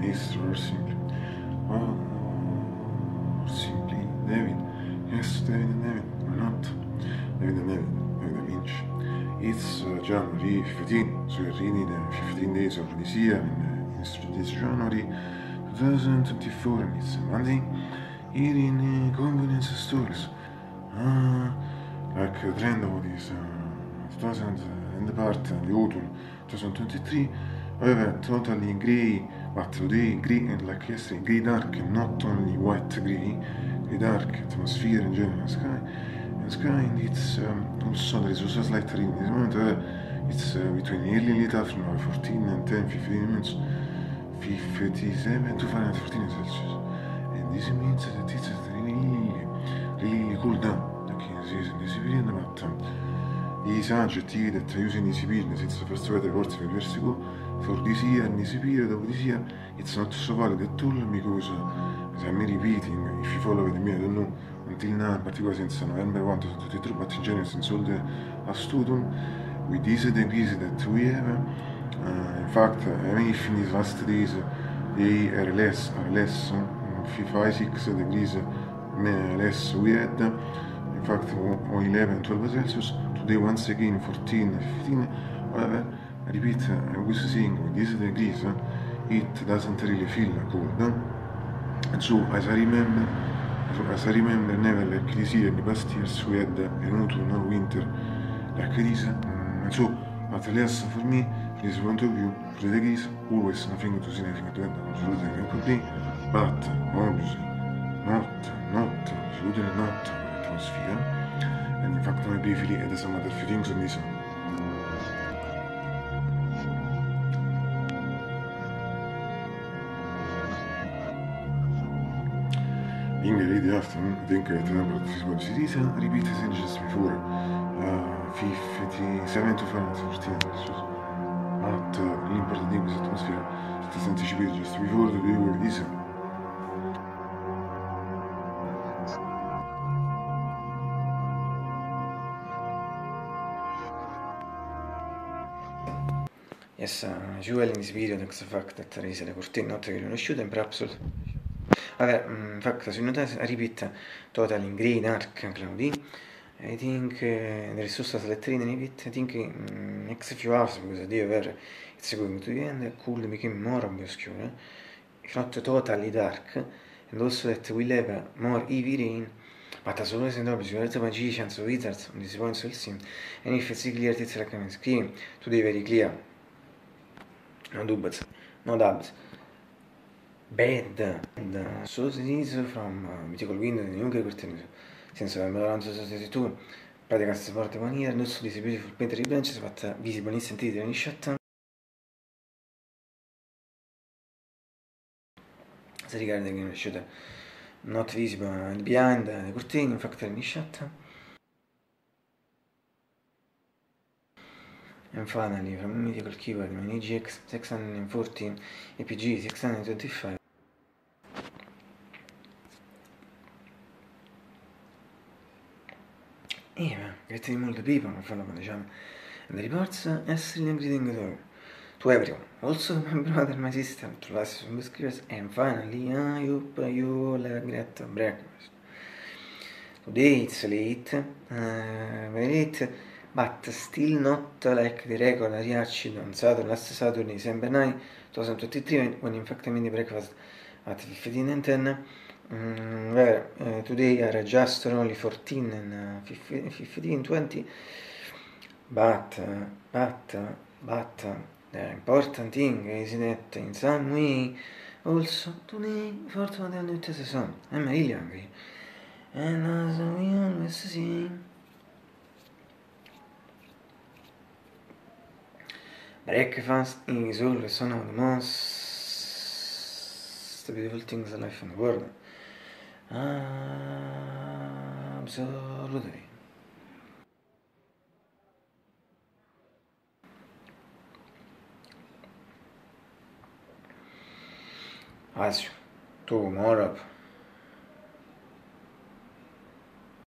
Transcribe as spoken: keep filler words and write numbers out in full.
his were simply, well, simply David. Yes, David and David, why not? David and David, David Lynch. It's uh, January fifteenth, so it's really the fifteen days of this year, and uh, it's January twenty twenty-four, and it's Monday, here in uh, convenience stores. Uh, like uh, trend of this uh, two thousand and part, uh, the autumn twenty twenty-three, however, totally grey, but today grey and like yesterday, grey dark, and not only white grey, grey dark atmosphere in general, sky, and sky, and it's um, also there is also a slight rain in this moment, uh, it's uh, between early and late afternoon, fourteen and ten, fifteen minutes, fifty-seven to Fahrenheit, fourteen Celsius, and this means that it's really, really cool down. In this period, but um, these adjectives that I use in this period since the first weather reports five years ago, for this year, in this period of this year, it's not so valid at all because, uh, as I'm repeating, if you follow with me, I don't know, until now, particularly since November first, twenty twenty-three, but in general, since all the last autumn, with these degrees that we have, uh, in fact, I mean, if in these last days, they are less, are less, um, five, six degrees uh, less we had, uh, in fact, on eleven, twelve Celsius, today once again fourteen, fifteen, however, I repeat, I was saying with these degrees, it doesn't really feel cold, and so, as I remember, as I remember, never like this year, in the past years, we had an autumn or winter like this, and so, at least for me, from this point of view, for the degrees, always nothing to see, nothing to end, absolutely nothing could be, but, obviously, not, not, absolutely not, atmosphere, and in fact I briefly add some other feelings on this one. In the late afternoon, I think I remember this is what it is, and repeat the same just before, uh, fifty-seven to fourteen, not uh, an important thing with atmosphere, it is anticipated just before the day where it is. Yes, uh, as usual in this video, thanks to the fact that there is a fourteen not really conosciuta, and perhaps also. However, in fact, as you notice, I repeat, totally in grey, dark, cloudy. I think uh, there is also a slight rain, I think um, next few hours, because the day over it's going to the end, could become more obscure, if not totally dark, and also that we'll have more heavy rain. But as always and always, you are the magicians or wizards on this point, so we'll see. And if it's clear, it's like I'm screaming, today very clear. No doubts, no doubts. Bad. And so it is from uh, mythical window in the Junker curtain. Since November twenty twenty-two, practically supported one year, and also these beautiful painted branches, but uh, visible in sentite in shot. As regarding the shooter, not visible and behind uh, the curtain, in fact, in shot. And finally, from mythical keyboard, my E G X six hundred fourteen, E P G six hundred twenty-five. E grazie di molto people, ma fanno come diciamo. And the reports, essere and greeting to, to everyone. Also my brother, my sister, to last from the screens. And finally, I hope you all have a great breakfast. Today it's late, uh, very late. But still not like the regular reaction on Saturday, last Saturday, December ninth, twenty twenty-three, when, when in fact I made the breakfast at fifteen and ten, um, where uh, today are just only fourteen and uh, fifteen, twenty, but, uh, but, uh, but uh, the important thing is that in some way, also today, for the season, I'm really hungry, and as we always see, breakfast is always one of the most beautiful things in life in the world. Absolutely. As you tomorrow.